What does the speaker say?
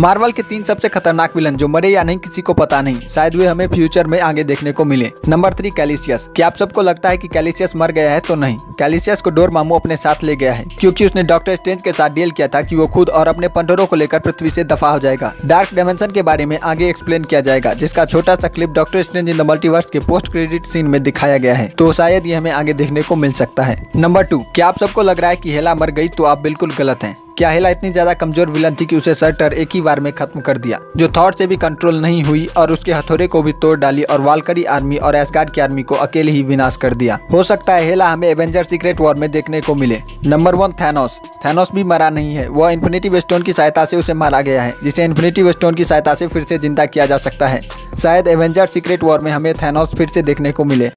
Marvel के 3 सबसे खतरनाक विलन जो मरे या नहीं किसी को पता नहीं, शायद वे हमें फ्यूचर में आगे देखने को मिले। नंबर 3 कैलिसियस। क्या आप सबको लगता है कि कैलिसियस मर गया है? तो नहीं, कैलिसियस को डोरमामु अपने साथ ले गया है क्योंकि उसने डॉक्टर स्ट्रेंज के साथ डील किया था कि वो खुद और अपने पंडरों को लेकर पृथ्वी से दफा हो जाएगा। डार्क डायमेंशन के बारे में आगे एक्सप्लेन किया जाएगा जिसका छोटा सा clip doctor strange in the multiverse के पोस्ट क्रेडिट सीन में दिखाया गया है, तो शायद ये हमें आगे देखने को मिल सकता है। नंबर 2, क्या आप सबको लग रहा है कि हेला मर गई? तो आप बिल्कुल गलत हैं। क्या हेला इतनी ज्यादा कमजोर विलन थी कि उसे शटर एक ही बार में खत्म कर दिया, जो थॉर से भी कंट्रोल नहीं हुई और उसके हथौड़े को भी तोड़ डाली और वाल्करी आर्मी और एस्गार्ड की आर्मी को अकेले ही विनाश कर दिया। हो सकता है हेला हमें एवेंजर सीक्रेट वॉर में देखने को मिले। Number 1 Thanos. थानोस भी मरा नहीं है, वह इन्फिनेटिवेस्टोन की सहायता से उसे मारा गया है जिसे इन्फिनेटिवेस्टोन की सहायता से फिर से जिंदा किया जा सकता है। शायद एवेंजर सीक्रेट वॉर में हमें थानोस फिर से देखने को मिले।